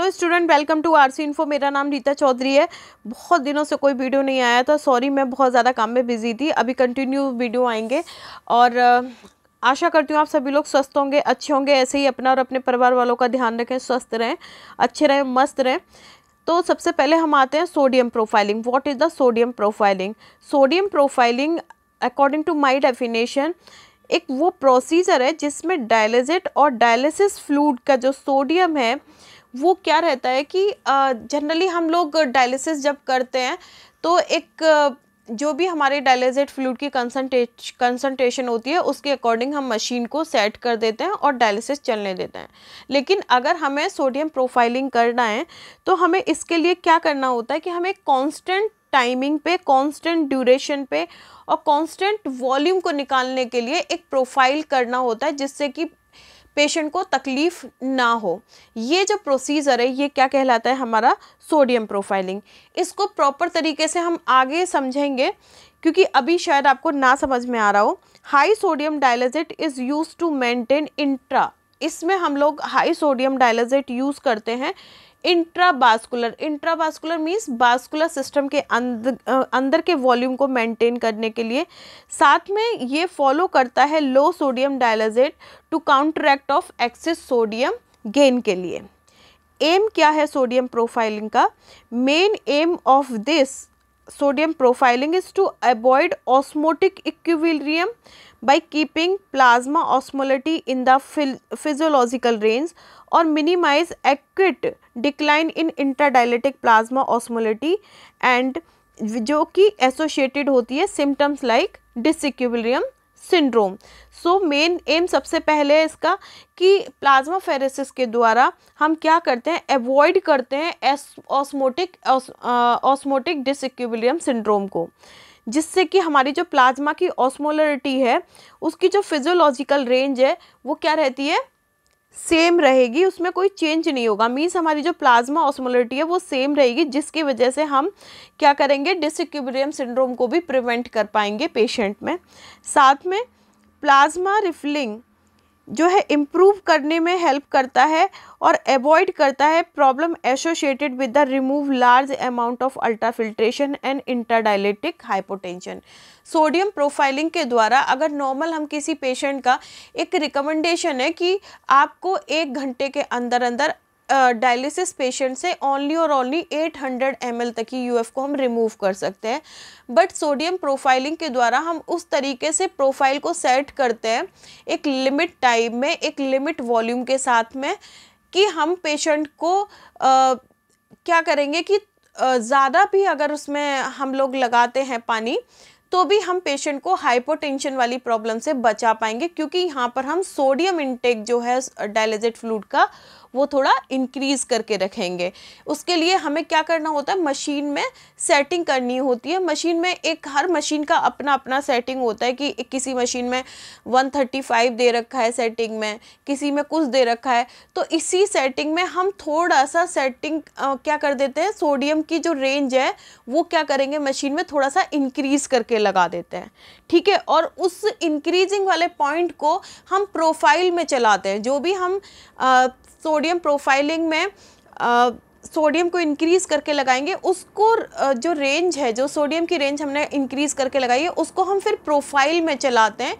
Hello student, welcome to RC info. मेरा नाम रीता चौधरी है। बहुत दिनों से कोई वीडियो नहीं आया था, सॉरी, मैं बहुत ज़्यादा काम में बिजी थी। अभी कंटिन्यू वीडियो आएंगे और आशा करती हूँ आप सभी लोग स्वस्थ होंगे, अच्छे होंगे। ऐसे ही अपना और अपने परिवार वालों का ध्यान रखें, स्वस्थ रहें, अच्छे रहें, मस्त रहें। तो सबसे पहले हम आते हैं sodium profiling. What is the sodium profiling? Sodium profiling according to my definition एक वो प्रोसीजर है जिसमें डायलिसिस और डायलिसिस फ्लूइड का जो सोडियम है वो क्या रहता है कि जनरली हम लोग डायलिसिस जब करते हैं तो एक जो भी हमारे डायलिसेट फ्लूइड की कंसंट्रेशन होती है उसके अकॉर्डिंग हम मशीन को सेट कर देते हैं और डायलिसिस चलने देते हैं। लेकिन अगर हमें सोडियम प्रोफाइलिंग करना है तो हमें इसके लिए क्या करना होता है कि हमें कांस्टेंट टाइमिंग पे, कांस्टेंट ड्यूरेशन पे और कांस्टेंट वॉल्यूम को निकालने के लिए एक प्रोफाइल करना होता है जिससे कि पेशेंट को तकलीफ ना हो। ये जो प्रोसीजर है ये क्या कहलाता है? हमारा सोडियम प्रोफाइलिंग। इसको प्रॉपर तरीके से हम आगे समझेंगे क्योंकि अभी शायद आपको ना समझ में आ रहा हो। High sodium dialysate is used to maintain intra, इसमें हम लोग हाई सोडियम डायलेजेट यूज़ करते हैं intravascular. Intravascular means vascular system के अंदर के वॉल्यूम को मेंटेन करने के लिए। साथ में ये फॉलो करता है low sodium dialysate to counteract of excess sodium gain के लिए। एम क्या है सोडियम प्रोफाइलिंग का? Main aim of this sodium profiling is to avoid osmotic equilibrium by keeping plasma osmolality in the physiological range और minimise acute decline in intradialytic plasma osmolality and जो कि associated होती है symptoms like disequilibrium syndrome. So main aim सबसे पहले है इसका कि प्लाज्मा फेरेसिस के द्वारा हम क्या करते हैं, अवॉइड करते हैं ऑस्मोटिक डिसइक्विलिब्रियम सिंड्रोम को, जिससे कि हमारी जो प्लाज्मा की ऑस्मोलरिटी है उसकी जो फिजियोलॉजिकल रेंज है वो क्या रहती है? सेम रहेगी, उसमें कोई चेंज नहीं होगा। मीन्स हमारी जो प्लाज्मा ऑस्मोलरिटी है वो सेम रहेगी, जिसकी वजह से हम क्या करेंगे, डिसइक्विलिब्रियम सिंड्रोम को भी प्रिवेंट कर पाएंगे पेशेंट में। साथ में प्लाज्मा रिफिलिंग जो है इम्प्रूव करने में हेल्प करता है और अवॉइड करता है problem associated with the remove large amount of ultrafiltration and intradialytic hypotension. Sodium profiling के द्वारा अगर नॉर्मल हम किसी पेशेंट का एक रिकमेंडेशन है कि आपको 1 घंटे के अंदर अंदर डायलिसिस पेशेंट से ओनली और ओनली 800 ml तक ही यूएफ को हम रिमूव कर सकते हैं, बट सोडियम प्रोफाइलिंग के द्वारा हम उस तरीके से प्रोफाइल को सेट करते हैं एक लिमिट टाइम में, एक लिमिट वॉल्यूम के साथ में, कि हम पेशेंट को क्या करेंगे कि ज़्यादा भी अगर उसमें हम लोग लगाते हैं पानी तो भी हम पेशेंट को हाइपोटेंशन वाली प्रॉब्लम से बचा पाएंगे, क्योंकि यहाँ पर हम सोडियम इंटेक जो है डायलेजेट फ्लूइड का वो थोड़ा इंक्रीज़ करके रखेंगे। उसके लिए हमें क्या करना होता है, मशीन में सेटिंग करनी होती है। मशीन में एक हर मशीन का अपना अपना सेटिंग होता है कि किसी मशीन में 135 दे रखा है सेटिंग में, किसी में कुछ दे रखा है। तो इसी सेटिंग में हम थोड़ा सा सेटिंग क्या कर देते हैं, सोडियम की जो रेंज है वो क्या करेंगे मशीन में थोड़ा सा इंक्रीज़ करके लगा देते हैं, ठीक है। और उस इंक्रीजिंग वाले पॉइंट को हम प्रोफाइल में चलाते हैं। जो भी हम सोडियम प्रोफाइलिंग में सोडियम को इंक्रीज़ करके लगाएंगे उसको जो रेंज है, जो सोडियम की रेंज हमने इंक्रीज़ करके लगाई है उसको हम फिर प्रोफाइल में चलाते हैं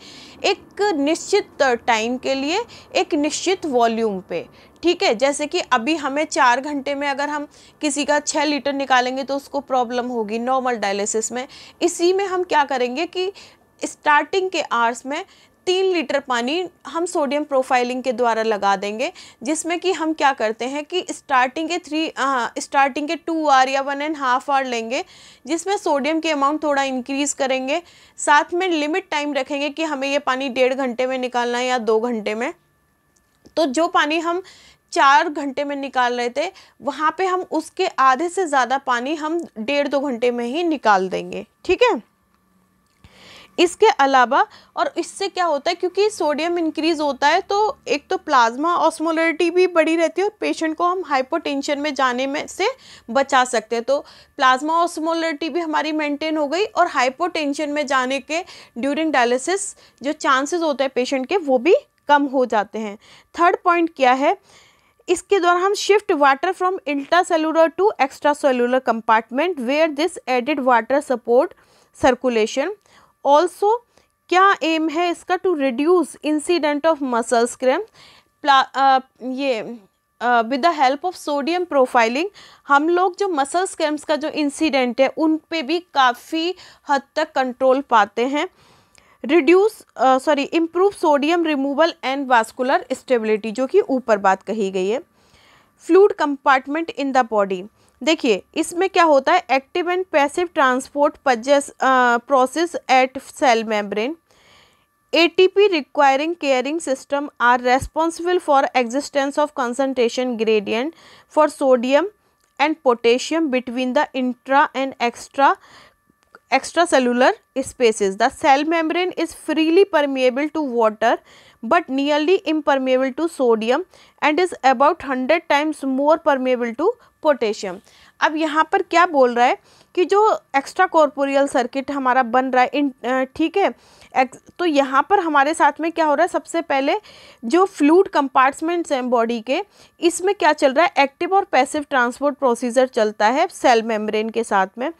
एक निश्चित टाइम के लिए, एक निश्चित वॉल्यूम पे, ठीक है। जैसे कि अभी हमें 4 घंटे में अगर हम किसी का 6 लीटर निकालेंगे तो उसको प्रॉब्लम होगी नॉर्मल डायलिसिस में। इसी में हम क्या करेंगे कि स्टार्टिंग के आवर्स में 3 लीटर पानी हम सोडियम प्रोफाइलिंग के द्वारा लगा देंगे, जिसमें कि हम क्या करते हैं कि स्टार्टिंग के 2 आवर या 1.5 आवर लेंगे, जिसमें सोडियम की अमाउंट थोड़ा इंक्रीज़ करेंगे। साथ में लिमिट टाइम रखेंगे कि हमें ये पानी 1.5 घंटे में निकालना है या 2 घंटे में। तो जो पानी हम 4 घंटे में निकाल रहे थे वहाँ पे हम उसके आधे से ज़्यादा पानी हम 1.5-2 घंटे में ही निकाल देंगे, ठीक है। इसके अलावा और इससे क्या होता है, क्योंकि सोडियम इंक्रीज़ होता है तो एक तो प्लाज्मा ऑस्मोलरिटी भी बढ़ी रहती है और पेशेंट को हम हाइपोटेंशन में जाने में से बचा सकते हैं। तो प्लाज्मा ऑस्मोलरिटी भी हमारी मेंटेन हो गई और हाइपोटेंशन में जाने के ड्यूरिंग डायलिसिस जो चांसेस होते हैं पेशेंट के वो भी कम हो जाते हैं। थर्ड पॉइंट क्या है, इसके द्वारा हम shift water from intra cellular to extra cellular compartment where this added water support circulation. Also क्या एम है इसका? To reduce incident of muscle cramp. ये with the help of sodium profiling हम लोग जो मसल क्रैम्प्स का जो incident है उन पे भी काफ़ी हद तक कंट्रोल पाते हैं। Reduce improve sodium removal and vascular stability, जो कि ऊपर बात कही गई है। Fluid compartment in the body, देखिए इसमें क्या होता है? Active and passive transport process at cell membrane. ATP requiring caring system are responsible for existence of concentration gradient for sodium and potassium between the intra and extra cellular spaces. The cell membrane is freely permeable to water but nearly impermeable to sodium and is about 100 times more permeable to potassium. अब यहाँ पर क्या बोल रहा है कि जो extra corporeal circuit हमारा बन रहा है, ठीक है, तो यहाँ पर हमारे साथ में क्या हो रहा है? सबसे पहले जो फ्लूइड कंपार्टमेंट्स हैं बॉडी के, इसमें क्या चल रहा है? एक्टिव और पैसिव ट्रांसपोर्ट प्रोसीजर चलता है सेल मेम्ब्रेन के साथ में।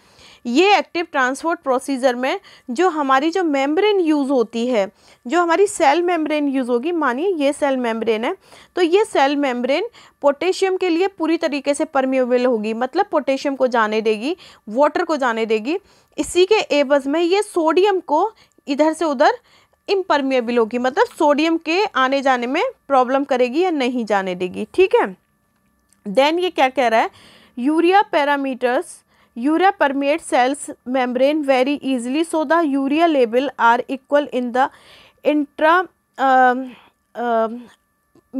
ये एक्टिव ट्रांसपोर्ट प्रोसीजर में जो हमारी जो मेम्ब्रेन यूज़ होती है, जो हमारी सेल मेम्ब्रेन यूज़ होगी, मानिए ये सेल मेम्ब्रेन है, तो ये सेल मेम्ब्रेन पोटेशियम के लिए पूरी तरीके से परमिएबल होगी, मतलब पोटेशियम को जाने देगी, वाटर को जाने देगी। इसी के एवज में ये सोडियम को इधर से उधर इम्परमेबल होगी, मतलब सोडियम के आने जाने में प्रॉब्लम करेगी या नहीं जाने देगी, ठीक है। देन ये क्या कह रहा है? Urea parameters, urea permeate cells membrane very easily so the urea level are equal in the intra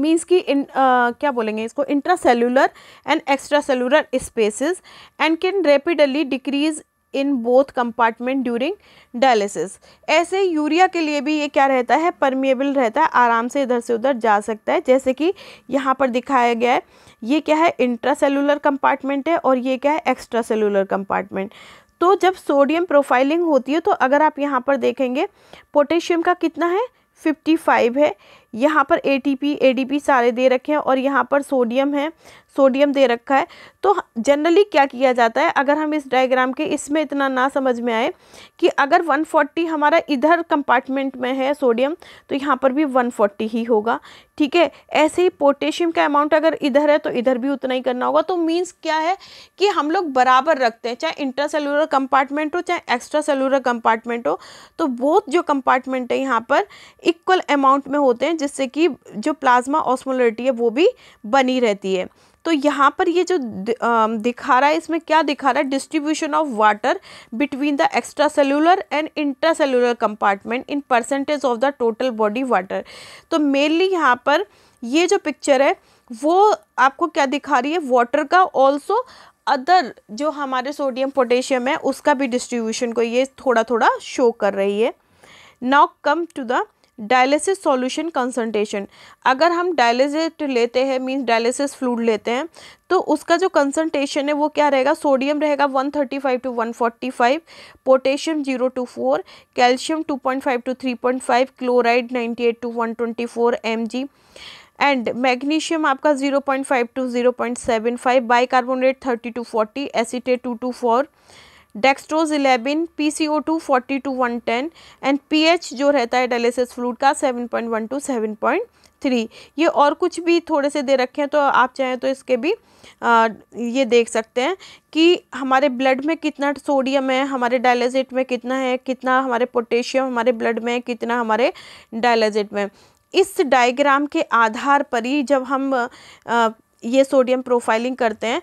means की क्या बोलेंगे इसको, intra cellular and extra cellular spaces and can rapidly decrease in both compartment during dialysis. ऐसे urea के लिए भी ये क्या रहता है? परमिएबल रहता है, आराम से इधर से उधर जा सकता है। जैसे कि यहाँ पर दिखाया गया है, ये क्या है? इंट्रा सेलुलर कंपार्टमेंट है और ये क्या है? Extra cellular compartment. तो जब सोडियम प्रोफाइलिंग होती है, तो अगर आप यहाँ पर देखेंगे पोटेशियम का कितना है? 55 है। यहाँ पर एटीपी एडीपी सारे दे रखे हैं और यहाँ पर सोडियम है, सोडियम दे रखा है। तो जनरली क्या किया जाता है, अगर हम इस डायग्राम के इसमें इतना ना समझ में आए कि अगर 140 हमारा इधर कंपार्टमेंट में है सोडियम, तो यहाँ पर भी 140 ही होगा, ठीक है। ऐसे ही पोटेशियम का अमाउंट अगर इधर है तो इधर भी उतना ही करना होगा। तो मीन्स क्या है कि हम लोग बराबर रखते हैं, चाहे इंट्रा सेलुलर कंपार्टमेंट हो चाहे एक्स्ट्रा सेलुलर कंपार्टमेंट हो, तो बोथ जो कंपार्टमेंट है यहाँ पर इक्वल अमाउंट में होते हैं, जिससे कि जो प्लाज्मा ऑस्मोलरिटी है वो भी बनी रहती है। तो यहाँ पर ये जो दिखा रहा है, इसमें क्या दिखा रहा है? Distribution of water between the extra cellular and intra cellular compartment in percentage of the total body water. तो मेनली यहाँ पर ये जो पिक्चर है वो आपको क्या दिखा रही है? वाटर का, ऑल्सो अदर जो हमारे सोडियम पोटेशियम है उसका भी डिस्ट्रीब्यूशन को ये थोड़ा थोड़ा शो कर रही है। Now come to the dialysis solution concentration. अगर हम डायलिसेट लेते हैं, मींस डायलिसिस फ्लूइड लेते हैं, तो उसका जो कंसंट्रेशन है वो क्या रहेगा? सोडियम रहेगा 135 to 145, potassium 0 to 4, calcium 2.5 to 3.5, chloride 98 to 124 mg and magnesium आपका 0.5 to 0.75, bicarbonate 30 to 40, acetate 2 to 4, dextrose 11, PCO2 40 to 110 and pH जो रहता है डायलिसिस फ्लूइड का 7.1 to 7.3। ये और कुछ भी थोड़े से दे रखे हैं, तो आप चाहें तो इसके भी ये देख सकते हैं कि हमारे ब्लड में कितना सोडियम है, हमारे डायलिसिट में कितना है, कितना हमारे पोटेशियम हमारे ब्लड में है, कितना हमारे डायलिसिट में। इस डायग्राम के आधार पर ही जब हम ये सोडियम प्रोफाइलिंग करते हैं,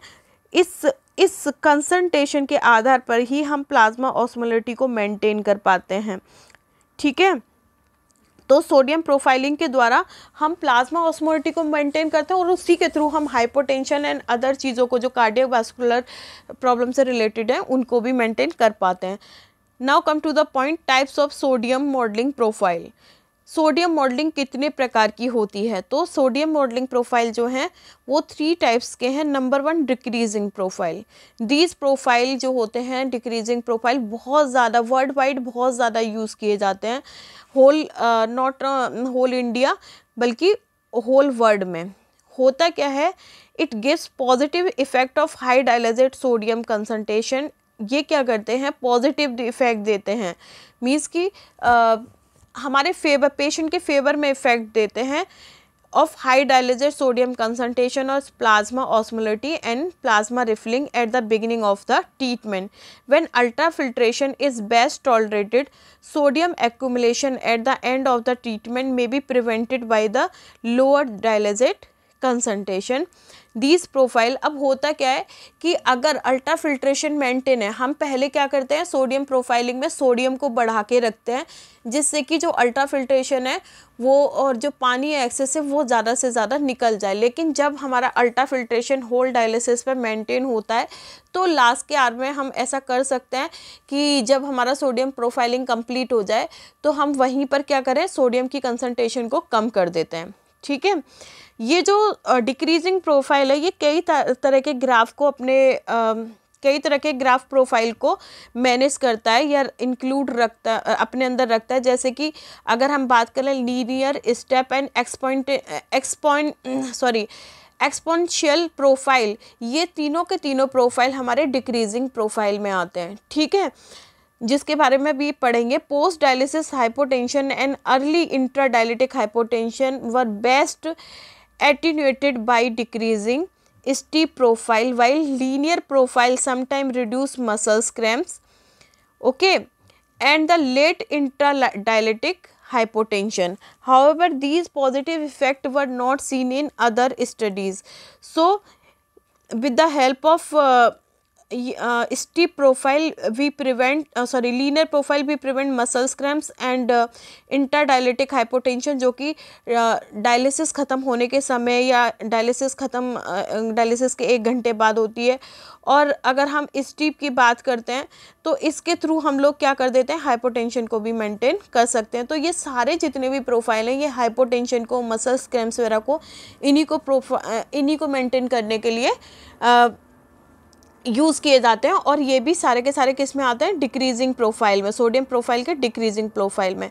इस कंसंट्रेशन के आधार पर ही हम प्लाज्मा ऑस्मोलरिटी को मेंटेन कर पाते हैं, ठीक है। तो सोडियम प्रोफाइलिंग के द्वारा हम प्लाज्मा ऑस्मोलरिटी को मेंटेन करते हैं और उसी के थ्रू हम हाइपोटेंशन एंड अदर चीज़ों को जो कार्डियक वास्कुलर प्रॉब्लम से रिलेटेड हैं उनको भी मेंटेन कर पाते हैं। Now come to the point, types of sodium modelling profile. Sodium modelling कितने प्रकार की होती है? तो सोडियम मॉडलिंग प्रोफाइल जो हैं वो 3 types के हैं। Number 1 decreasing profile. These profile जो होते हैं, डिक्रीजिंग प्रोफाइल बहुत ज़्यादा वर्ल्ड वाइड बहुत ज़्यादा यूज़ किए जाते हैं, होल नॉट होल इंडिया बल्कि होल वर्ल्ड में, होता क्या है, it gives positive effect of high dialysate sodium concentration. ये क्या करते हैं, पॉजिटिव इफेक्ट देते हैं, मीन्स कि हमारे फेवर, पेशेंट के फेवर में इफेक्ट देते हैं of high dialysate sodium concentration और plasma osmolality and plasma refilling at the beginning of the treatment. When ultra filtration is best tolerated, sodium accumulation at the end of the treatment may be prevented by the lower dialysate concentration. These profile. अब होता क्या है कि अगर ultra filtration maintain है, हम पहले क्या करते हैं, सोडियम प्रोफाइलिंग में सोडियम को बढ़ा के रखते हैं, जिससे कि जो अल्ट्रा फिल्ट्रेशन है वो और जो पानी है एक्सेसिव वो ज़्यादा से ज़्यादा निकल जाए। लेकिन जब हमारा अल्ट्रा फिल्ट्रेशन होल डायलिसिस पर मेंटेन होता है तो लास्ट के आर में हम ऐसा कर सकते हैं कि जब हमारा सोडियम प्रोफाइलिंग कंप्लीट हो जाए तो हम वहीं पर क्या करें, सोडियम की कंसनट्रेशन को कम कर देते हैं। ठीक है, ये जो डिक्रीजिंग प्रोफाइल है, ये कई तरह के ग्राफ को अपने कई तरह के ग्राफ प्रोफाइल को मैनेज करता है या इंक्लूड रखता है, अपने अंदर रखता है। जैसे कि अगर हम बात करें linear step and exponential profile, ये तीनों के तीनों प्रोफाइल हमारे डिक्रीजिंग प्रोफाइल में आते हैं। ठीक है, जिसके बारे में भी पढ़ेंगे। Post dialysis hypotension and early intra dialytic hypotension were best attenuated by decreasing steep profile, while linear profile sometimes reduce muscle cramps, okay, and the late intradilatic hypotension. However, these positive effects were not seen in other studies. So, with the help of steep profile we prevent linear profile we prevent muscle cramps and interdilatic hypotension, जो कि dialysis ख़त्म होने के समय या dialysis के एक घंटे बाद होती है। और अगर हम स्टीप की बात करते हैं तो इसके थ्रू हम लोग क्या कर देते हैं, हाइपोटेंशन को भी मेंटेन कर सकते हैं। तो ये सारे जितने भी प्रोफाइल हैं, ये हाइपोटेंशन को, मसल क्रैम्प्स वगैरह को, इन्हीं को मेंटेन करने के लिए यूज़ किए जाते हैं। और ये भी सारे के सारे किस में आते हैं, डिक्रीजिंग प्रोफाइल में, सोडियम प्रोफाइल के डिक्रीजिंग प्रोफाइल में।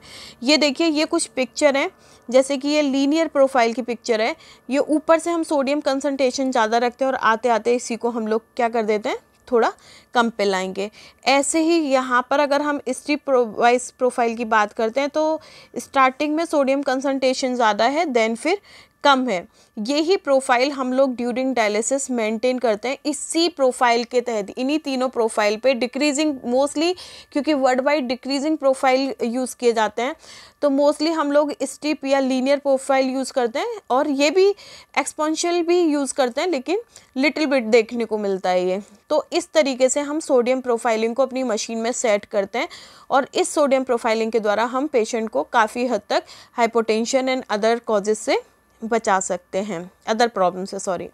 ये देखिए, ये कुछ पिक्चर हैं, जैसे कि ये लीनियर प्रोफाइल की पिक्चर है। ये ऊपर से हम सोडियम कंसंट्रेशन ज़्यादा रखते हैं और आते आते इसी को हम लोग क्या कर देते हैं, थोड़ा कम पे लाएंगे। ऐसे ही यहाँ पर अगर हम स्ट्रीप प्रोफाइल की बात करते हैं तो स्टार्टिंग में सोडियम कंसंट्रेशन ज़्यादा है, देन फिर कम है। यही प्रोफाइल हम लोग ड्यूरिंग डायलिसिस मेंटेन करते हैं। इसी प्रोफाइल के तहत, इन्हीं तीनों प्रोफाइल पे डिक्रीजिंग, मोस्टली क्योंकि world wide decreasing profile use किए जाते हैं, तो मोस्टली हम लोग स्टीप या लीनियर प्रोफाइल यूज़ करते हैं। और ये भी एक्सपोनेंशियल भी यूज़ करते हैं, लेकिन लिटिल बिट देखने को मिलता है ये। तो इस तरीके से हम सोडियम प्रोफाइलिंग को अपनी मशीन में सेट करते हैं और इस सोडियम प्रोफाइलिंग के द्वारा हम पेशेंट को काफ़ी हद तक हाइपोटेंशन एंड अदर कॉजेस से बचा सकते हैं, अदर प्रॉब्लम से, सॉरी।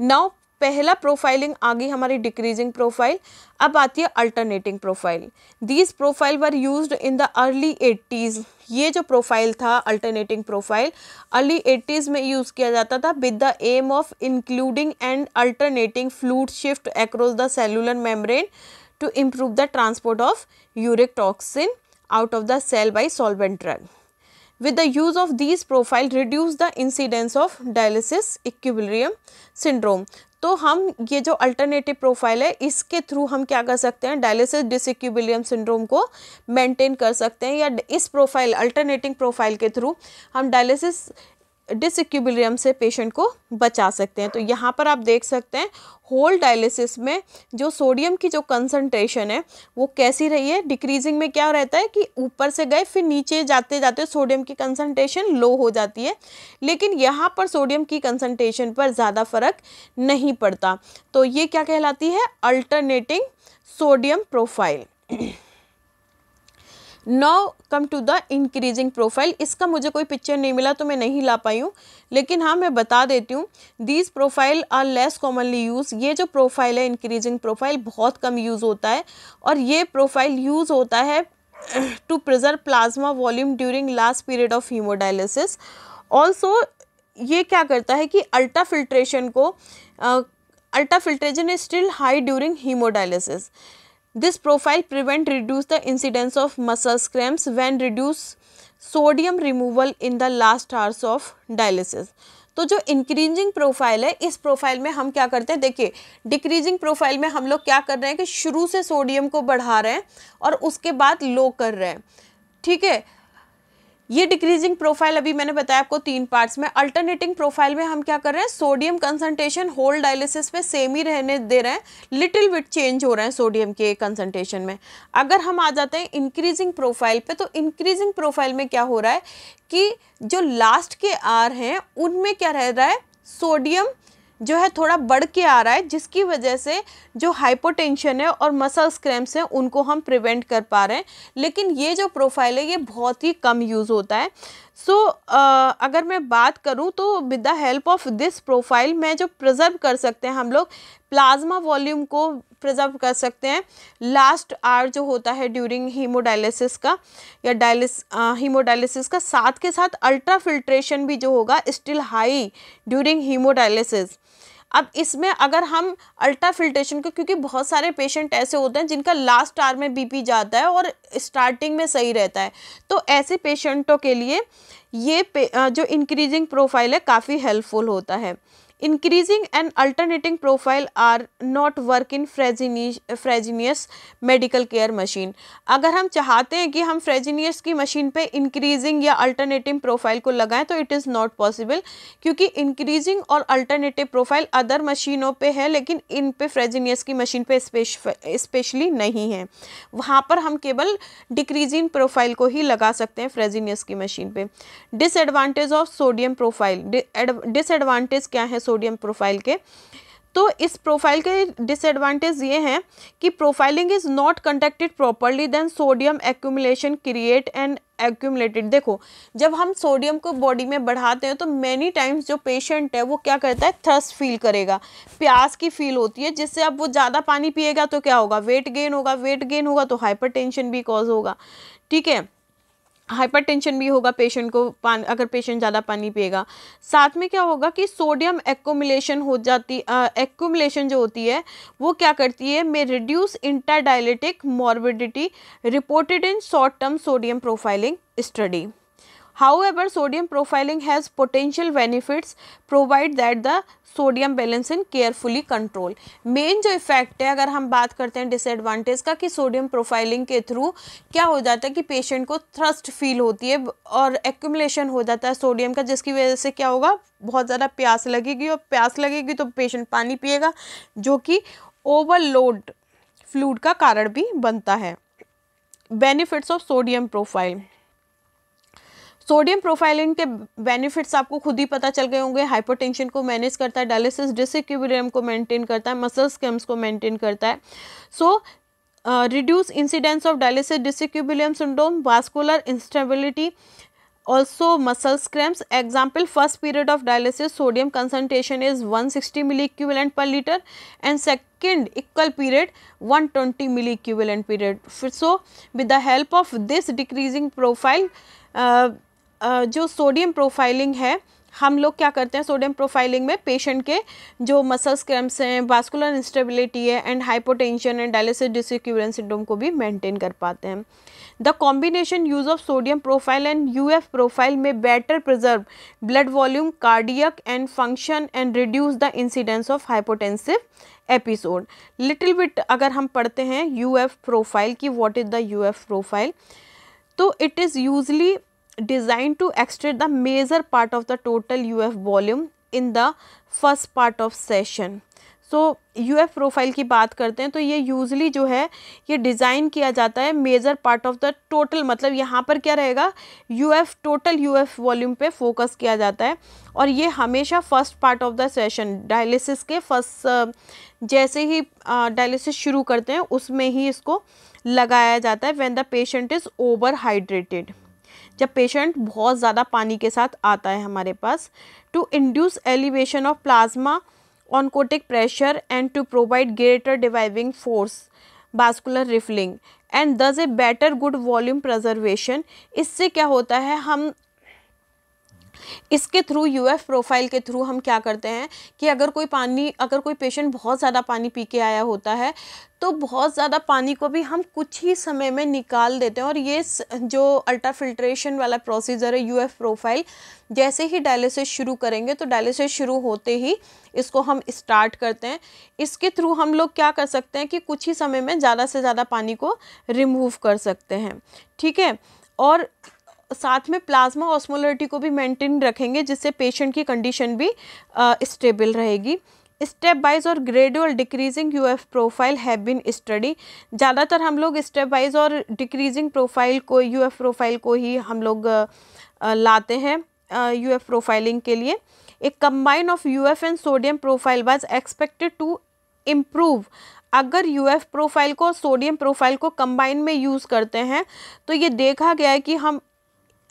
नाउ, पहला प्रोफाइलिंग आ गई हमारी डिक्रीजिंग प्रोफाइल। अब आती है alternating profile. These profile were used in the early 80s। ये जो प्रोफाइल था अल्टरनेटिंग प्रोफाइल, अर्ली 80s में यूज़ किया जाता था with the aim of including and alternating fluid shift across the cellular membrane to improve the transport of uric toxin out of the cell by solvent drug. With the use of these profile reduce the incidence of dialysis equilibrium syndrome। तो हम ये जो alternative profile है, इसके through हम क्या कर सकते हैं, डायलिसिस डिसइक्विलिब्रियम सिंड्रोम को मेंटेन कर सकते हैं, या इस प्रोफाइल, अल्टरनेटिंग प्रोफाइल के थ्रू हम डायलिसिस डिसइक्विलिब्रियम से पेशेंट को बचा सकते हैं। तो यहाँ पर आप देख सकते हैं होल डायलिसिस में जो सोडियम की जो कंसंट्रेशन है वो कैसी रही है। डिक्रीजिंग में क्या रहता है कि ऊपर से गए फिर नीचे जाते जाते सोडियम की कंसंट्रेशन लो हो जाती है, लेकिन यहाँ पर सोडियम की कंसंट्रेशन पर ज़्यादा फर्क नहीं पड़ता। तो ये क्या कहलाती है, alternating sodium profile. Now come to the increasing profile. इसका मुझे कोई पिक्चर नहीं मिला तो मैं नहीं ला पाई हूँ, लेकिन हाँ मैं बता देती हूँ। These profile are less commonly use. ये जो प्रोफाइल है इंक्रीजिंग प्रोफाइल बहुत कम यूज़ होता है, और ये प्रोफाइल यूज़ होता है to preserve plasma volume during last period of haemodialysis. Also ये क्या करता है कि ultra filtration is still high during haemodialysis. This profile prevent reduce the incidence of muscle cramps when reduce sodium removal in the last hours of dialysis। तो जो increasing profile है इस profile में हम क्या करते हैं, देखिए डिक्रीजिंग प्रोफाइल में हम लोग क्या कर रहे हैं कि शुरू से सोडियम को बढ़ा रहे हैं और उसके बाद लो कर रहे हैं। ठीक है, ये डिक्रीजिंग प्रोफाइल अभी मैंने बताया आपको तीन पार्ट्स में। अल्टरनेटिंग प्रोफाइल में हम क्या कर रहे हैं, सोडियम कंसंट्रेशन होल डायलिसिस पे सेम ही रहने दे रहे हैं, लिटिल बिट चेंज हो रहे हैं सोडियम के कंसंट्रेशन में। अगर हम आ जाते हैं इंक्रीजिंग प्रोफाइल पे, तो इंक्रीजिंग प्रोफाइल में क्या हो रहा है कि जो लास्ट के आर हैं उनमें क्या रह रहा है, सोडियम जो है थोड़ा बढ़ के आ रहा है, जिसकी वजह से जो हाइपोटेंशन है और मसल्स क्रैम्प्स हैं उनको हम प्रिवेंट कर पा रहे हैं। लेकिन ये जो प्रोफाइल है ये बहुत ही कम यूज़ होता है। सो अगर मैं बात करूं तो with the help of this profile मैं जो प्रिजर्व कर सकते हैं हम लोग, प्लाज्मा वॉल्यूम को प्रिजर्व कर सकते हैं। लास्ट आर जो होता है ड्यूरिंग हीमोडायलिसिस का या हीमोडायलिसिस का, साथ के साथ अल्ट्रा फिल्ट्रेशन भी जो होगा स्टिल हाई ड्यूरिंग हीमोडायलिसिस। अब इसमें अगर हम अल्ट्रा फिल्ट्रेशन को, क्योंकि बहुत सारे पेशेंट ऐसे होते हैं जिनका लास्ट आर में बीपी जाता है और स्टार्टिंग में सही रहता है, तो ऐसे पेशेंटों के लिए ये जो इंक्रीजिंग प्रोफाइल है काफ़ी हेल्पफुल होता है। Increasing and alternating profile are not work in Fresenius medical care machine. अगर हम चाहते हैं कि हम फ्रेजिनियस की मशीन पे इंक्रीजिंग या अल्टरनेटिंग प्रोफाइल को लगाएं तो इट इज़ नॉट पॉसिबल, क्योंकि इंक्रीजिंग और अल्टरनेटिव प्रोफाइल अदर मशीनों पे है लेकिन इन पे फ्रेजिनियस की मशीन पे स्पेशली नहीं है। वहाँ पर हम केवल डिक्रीजिंग प्रोफाइल को ही लगा सकते हैं फ्रेजिनियस की मशीन पे। Disadvantage of sodium profile, disadvantage क्या है सोडियम प्रोफाइल के, तो इस प्रोफाइल के डिसएडवांटेज ये हैं कि profiling is not conducted properly, then sodium accumulation create and accumulated. देखो जब हम सोडियम को बॉडी में बढ़ाते हैं तो मैनी टाइम्स जो पेशेंट है वो क्या करता है, थ्रस्ट फील करेगा, प्यास की फील होती है, जिससे अब वो ज़्यादा पानी पिएगा तो क्या होगा, वेट गेन होगा, वेट गेन होगा तो हाइपरटेंशन भी कॉज होगा। ठीक है, हाइपरटेंशन भी होगा पेशेंट को अगर पेशेंट ज़्यादा पानी पिएगा। साथ में क्या होगा कि सोडियम एक्यूमुलेशन हो जाती, एक्यूमुलेशन जो होती है वो क्या करती है, में reduce interdialytic morbidity reported in short term sodium profiling study. However, sodium profiling has potential benefits, provide that the sodium balance is carefully controlled. Main जो इफेक्ट है, अगर हम बात करते हैं डिसएडवांटेज का, कि सोडियम प्रोफाइलिंग के थ्रू क्या हो जाता है कि पेशेंट को थ्रस्ट फील होती है और एक्यूमुलेशन हो जाता है सोडियम का, जिसकी वजह से क्या होगा, बहुत ज़्यादा प्यास लगेगी, और प्यास लगेगी तो पेशेंट पानी पिएगा, जो कि ओवरलोड फ्लूइड का कारण भी बनता है। Benefits of sodium profile, sodium profiling के बेनिफिट्स आपको खुद ही पता चल गए होंगे। हाइपरटेंशन को मैनेज करता है, डायलिसिस डिसइक्विलिब्रियम को मेंटेन करता है, मसल्स क्रैम्प्स को मेंटेन करता है। So reduce incidence of dialysis disequilibrium syndrome, vascular instability, also muscles cramps. Example, first period of dialysis sodium concentration is 160 milli equivalent per litre and second equal period 120 milli equivalent period. फिर so with the help of this decreasing profile जो sodium profiling है, हम लोग क्या करते हैं sodium profiling में patient के जो मसल्स क्रैम्प्स हैं, वास्कुलर इंस्टेबिलिटी है and hypotension and dialysis disequilibrium syndrome को भी मेंटेन कर पाते हैं। The combination use of sodium profile and UF profile में better preserve blood volume, cardiac and function and reduce the incidence of hypotensive episode. Little bit अगर हम पढ़ते हैं यूएफ प्रोफाइल की, what is the UF profile, तो it is usually designed to extract the major part of the total UF volume in the first part of session. So UF profile की बात करते हैं तो ये usually जो है ये डिज़ाइन किया जाता है major part of the total, मतलब यहाँ पर क्या रहेगा UF total UF volume पे फोकस किया जाता है, और ये हमेशा first part of the session dialysis के फर्स्ट जैसे ही डायलिसिस शुरू करते हैं उसमें ही इसको लगाया जाता है। when the patient is over hydrated, जब पेशेंट बहुत ज़्यादा पानी के साथ आता है हमारे पास, to induce elevation of plasma oncotic pressure and to provide greater driving force vascular refilling and thus a better good volume preservation. इससे क्या होता है, हम इसके थ्रू यूएफ प्रोफाइल के थ्रू हम क्या करते हैं कि अगर कोई पेशेंट बहुत ज़्यादा पानी पी के आया होता है तो बहुत ज़्यादा पानी को भी हम कुछ ही समय में निकाल देते हैं। और ये जो अल्ट्रा फिल्ट्रेशन वाला प्रोसीजर है यूएफ प्रोफाइल, जैसे ही डायलिसिस शुरू करेंगे तो डायलिसिस शुरू होते ही इसको हम स्टार्ट करते हैं। इसके थ्रू हम लोग क्या कर सकते हैं कि कुछ ही समय में ज़्यादा से ज़्यादा पानी को रिमूव कर सकते हैं, ठीक है। और साथ में प्लाज्मा ऑस्मोलरिटी को भी मेंटेन रखेंगे जिससे पेशेंट की कंडीशन भी स्टेबल रहेगी। स्टेप वाइज और gradual decreasing UF profile have been study. ज़्यादातर हम लोग स्टेप वाइज और डिक्रीजिंग प्रोफाइल को यूएफ प्रोफाइल को ही हम लोग लाते हैं यूएफ प्रोफाइलिंग के लिए। A combine of UF and sodium profile was expected to improve. अगर यूएफ प्रोफाइल को सोडियम प्रोफाइल को कंबाइन में यूज़ करते हैं तो ये देखा गया है कि हम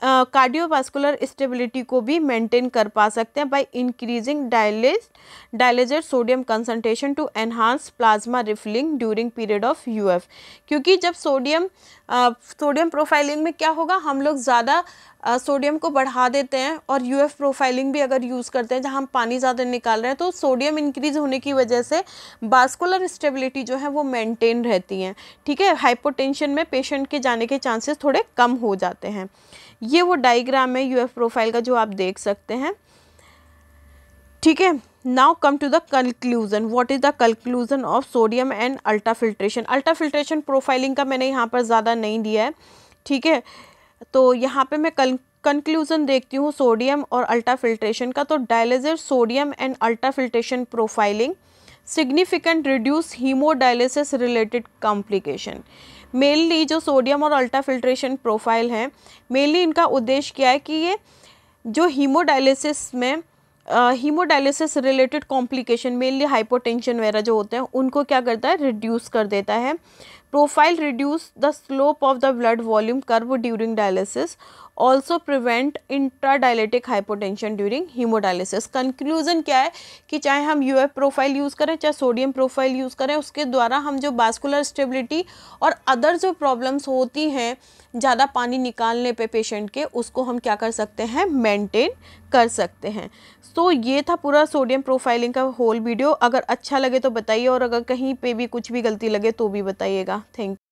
कार्डियोवास्कुलर स्टेबिलिटी को भी मेंटेन कर पा सकते हैं by increasing dialysate sodium concentration to enhance plasma refilling during period of UF. क्योंकि जब सोडियम प्रोफाइलिंग में क्या होगा, हम लोग ज़्यादा सोडियम को बढ़ा देते हैं और यूएफ प्रोफाइलिंग भी अगर यूज़ करते हैं जहाँ हम पानी ज़्यादा निकाल रहे हैं तो सोडियम इंक्रीज होने की वजह से वास्कुलर स्टेबिलिटी जो है वो मेंटेन रहती हैं, ठीक है। हाइपोटेंशन में पेशेंट के जाने के चांसेस थोड़े कम हो जाते हैं। ये वो डायग्राम है यूएफ प्रोफाइल का जो आप देख सकते हैं, ठीक है। Now come to the conclusion. What is the conclusion of sodium and ultrafiltration. Ultrafiltration profiling का मैंने यहाँ पर ज़्यादा नहीं दिया है, ठीक है। तो यहाँ पे मैं कंक्लूजन देखती हूँ सोडियम और अल्ट्राफिल्ट्रेशन का। तो dialysis sodium and ultrafiltration profiling significant reduce haemodialysis related complication. Mainly जो सोडियम और अल्ट्राफिल्ट्रेशन प्रोफाइल है, मेनली इनका उद्देश्य क्या है कि ये जो हीमोडायलिसिस में haemodialysis related complication mainly hypotension वगैरह जो होते हैं उनको क्या करता है, रिड्यूस कर देता है। Profile reduce the slope of the blood volume curve during dialysis, also prevent intradialytic hypotension during haemodialysis. Conclusion क्या है कि चाहे हम यूएफ प्रोफाइल यूज़ करें चाहे सोडियम प्रोफाइल यूज़ करें, उसके द्वारा हम जो वास्कुलर स्टेबिलिटी और अदर जो प्रॉब्लम्स होती हैं ज़्यादा पानी निकालने पे पेशेंट के, उसको हम क्या कर सकते हैं, मेंटेन कर सकते हैं। तो ये था पूरा सोडियम प्रोफाइलिंग का होल वीडियो। अगर अच्छा लगे तो बताइए और अगर कहीं पे भी कुछ भी गलती लगे तो भी बताइएगा। Thank you.